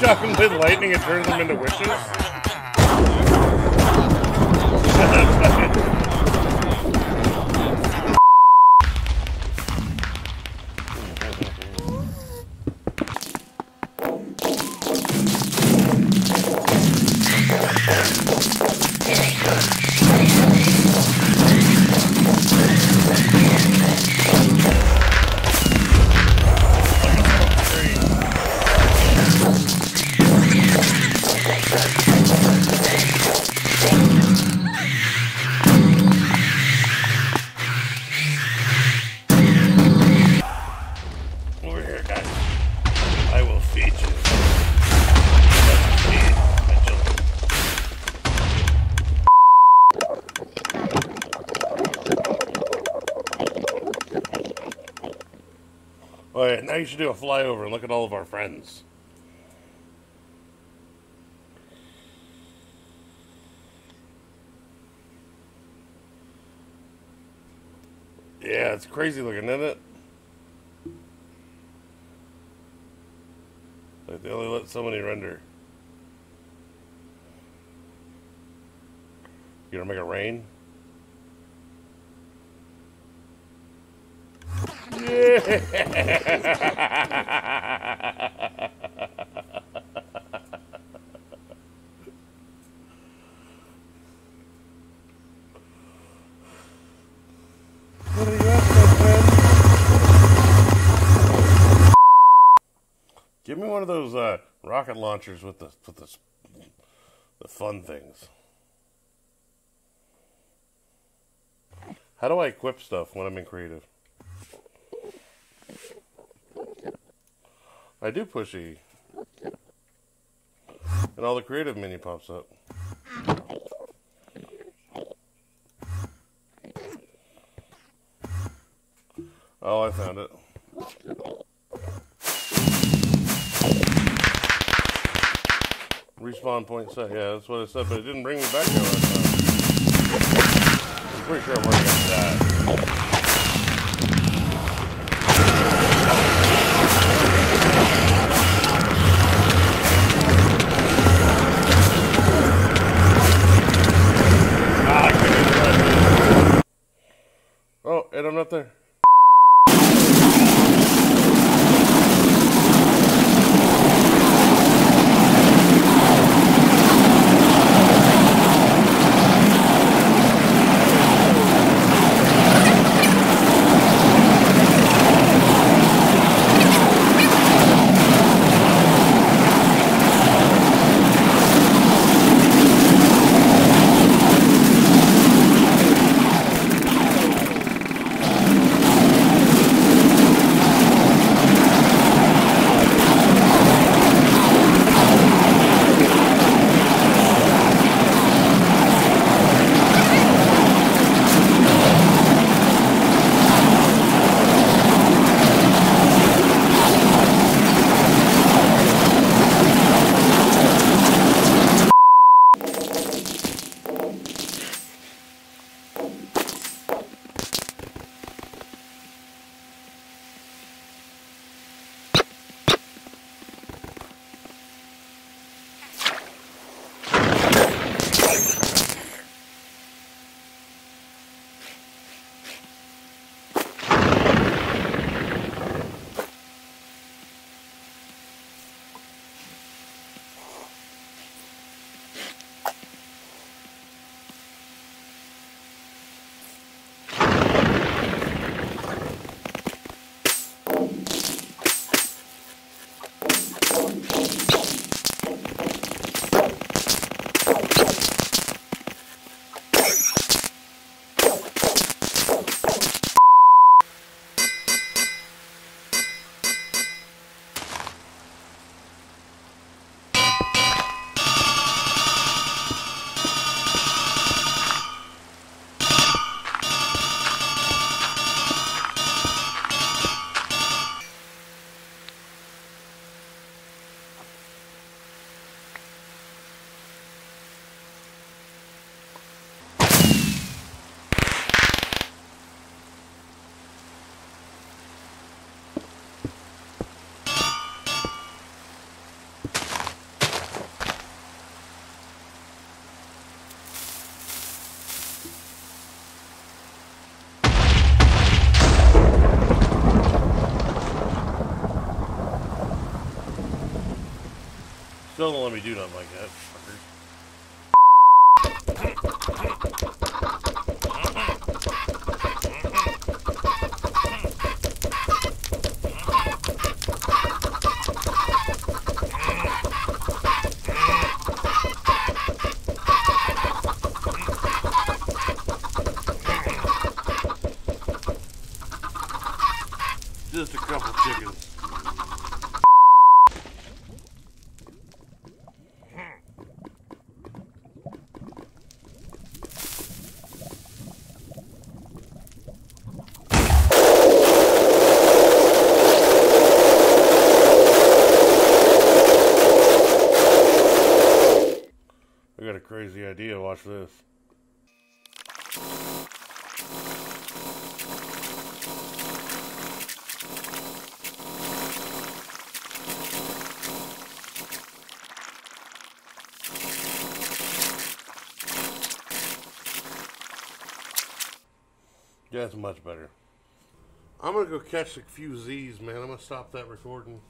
shot them with lightning and turn them into witches? Alright, now you should do a flyover and look at all of our friends. Yeah, it's crazy looking, isn't it? Like they only let so many render. You gonna make it rain? Yeah. What are you at, my friend? Give me one of those rocket launchers with the fun things. How do I equip stuff when I'm in creative? I do push E, and all the creative menu pops up. Oh, I found it. Respawn point set. Yeah, that's what I said, but it didn't bring me back there last time. I'm pretty sure I'm working on that. I'm not there. Still don't let me do nothing like that, fuckers. Just a couple chickens. I got a crazy idea, watch this. Yeah, that's much better. I'm gonna go catch a few Z's, man. I'm gonna stop that recording.